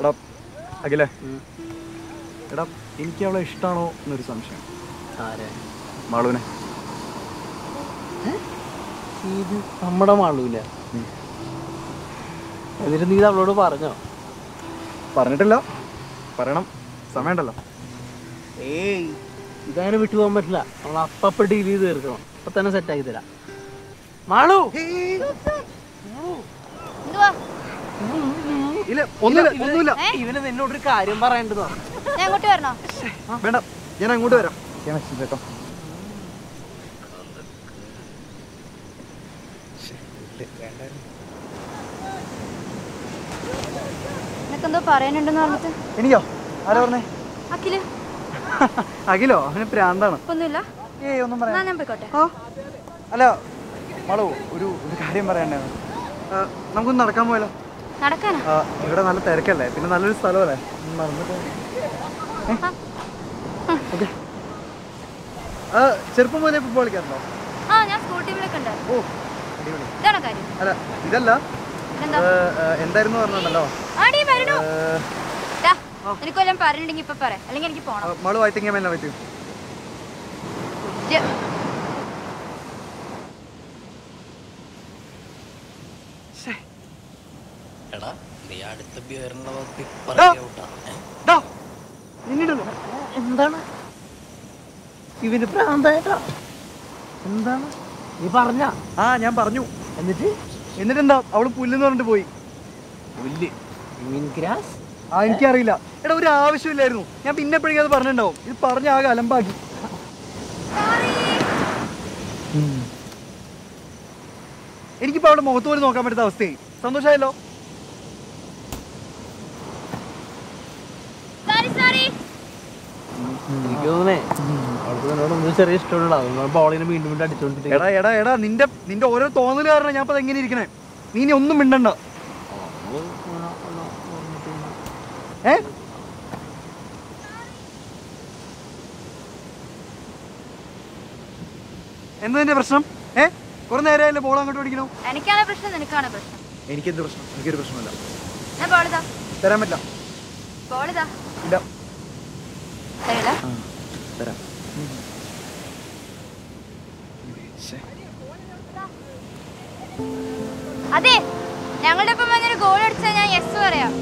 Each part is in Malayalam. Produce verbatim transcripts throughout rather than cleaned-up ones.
എടാ അഖിലേ, എടാ എനിക്ക് അവളെ ഇഷ്ടമാണോ എന്നൊരു സംശയം. മാളൂനെ ഇത് നമ്മുടെ മാളൂല. എന്നിട്ട് നീ അവളോട് പറഞ്ഞോ? പറഞ്ഞിട്ടില്ല, പറയണം, സമയമുണ്ടല്ലോ. ഏയ് ഇതങ്ങനെ വിട്ടുപോകാൻ പറ്റില്ല, നമ്മൾ അപ്പ ഡീൽ ചെയ്ത് തീർക്കണം. അപ്പൊ തന്നെ സെറ്റാക്കി തരാം. മാളു ഇവന് നിന്നോട് ഒരു കാര്യം പറയണ്ടോ? വേണ്ട, ഞാൻ അങ്ങോട്ട് വരാം. എനിക്കെന്തോ പറയാനുണ്ടെന്ന് പറഞ്ഞിട്ട്. എനിക്കോ? ആരാ പറഞ്ഞേ? അഖില്. അഖിലോ? അവന് പ്രാന്താണ്. ഒന്നുമില്ല. ഏയ് ഒന്നും പറയാ, ഞാൻ പോയിക്കോട്ടെ. അല്ല മാളു, ഒരു ഒരു കാര്യം പറയണ്ടേ? നമുക്കൊന്ന് നടക്കാൻ പോയാലോ? ഇവിടെ നല്ല തിരക്കല്ലേ, പിന്നെ നല്ലൊരു സ്ഥലമല്ലേ. ചെറുപ്പം പോലെ ഫുട്ബോൾ കളിക്കാറുണ്ടോ? ഓ അടിപൊളി. അല്ല ഇതല്ല, എന്തായിരുന്നു പറഞ്ഞോ? മാളു ഐ തിങ്ക് എന്നാ പറ്റൂ. എന്താണ് ഇവന് പ്രാന്തായിട്ടാ? എന്താണ് നീ പറഞ്ഞ? ആ ഞാൻ പറഞ്ഞു. എന്നിട്ട് എന്നിട്ട് എന്താ? അവള് പുല്ലെന്ന് പറഞ്ഞിട്ട് പോയി. പുല്ല്? ആ എനിക്കറിയില്ല. എടാ ഒരു ആവശ്യമില്ലായിരുന്നു, ഞാൻ പിന്നെ എപ്പോഴേക്കും അത് പറഞ്ഞിട്ടുണ്ടാവും. ഇത് പറഞ്ഞ ആകെ അലമ്പാക്കി. എനിക്കിപ്പോ അവിടെ മുഖത്ത് പോലും നോക്കാൻ പറ്റുന്ന അവസ്ഥയായി. സന്തോഷമായല്ലോ? നിന്റെ ഓരോ തോന്നല് കാരണം ഞാൻ എങ്ങനെ ഇരിക്കണേ. നീ ഇനി ഒന്നും മിണ്ടണ്ട. ഏ എന്താ നിന്റെ പ്രശ്നം? ഏ കൊറേ നേരമല്ലേ ബോൾ അങ്ങോട്ട് ഓടിക്കണോ? എനിക്കാണ് പ്രശ്നം, നിനക്കാണ് പ്രശ്നം. എനിക്കെന്ത് പ്രശ്നം? എനിക്കൊരു പ്രശ്നമില്ല. തരാൻ പറ്റില്ല. അതെ ഞങ്ങളുടെ ഒപ്പം വന്നൊരു ഗോൾ അടിച്ചാൽ ഞാൻ യെസ് പറയാം.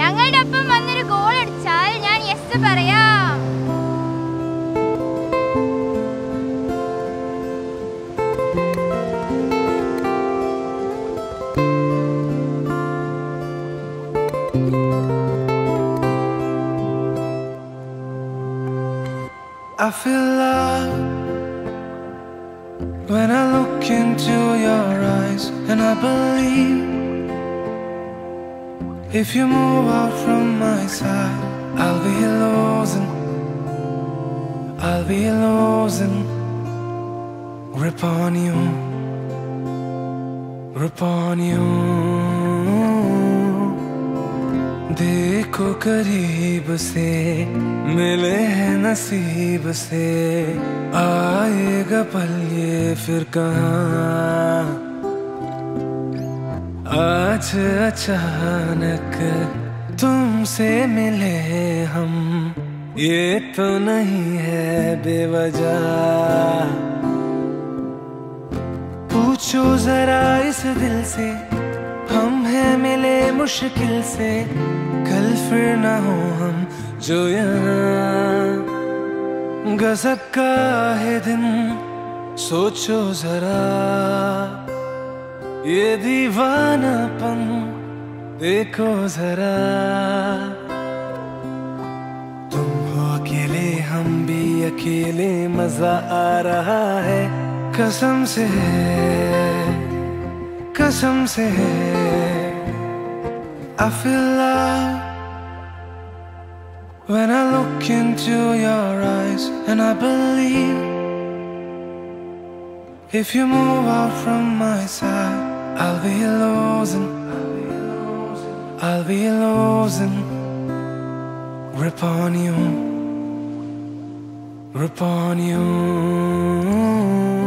ഞങ്ങളുടെ ഒപ്പം വന്നൊരു ഗോൾ അടിച്ചാൽ ഞാൻ യെസ് പറയാം. I feel love when I look into your eyes, and I believe if you move out from my side, I'll be losing, I'll be losing grip on you, grip on you. देखो करीब से मिले हैं नसीब से, आएगा पल ये फिर कहाँ, आज अचानक तुमसे मिले हम, ये तो नहीं है बेवजह. पूछो जरा इस दिल से, हम हैं मिले मुश्किल से, कल फिर ना हो हम जो यहाँ, गजब का है दिन सोचो जरा, ये दीवानापन देखो जरा, तुम हो अकेले हम भी अकेले, मजा आ रहा है कसम से, कसम से. I feel love when I look into your eyes, and I believe if you move out from my side, I'll be losing, I'll be losing grip on you, grip on you.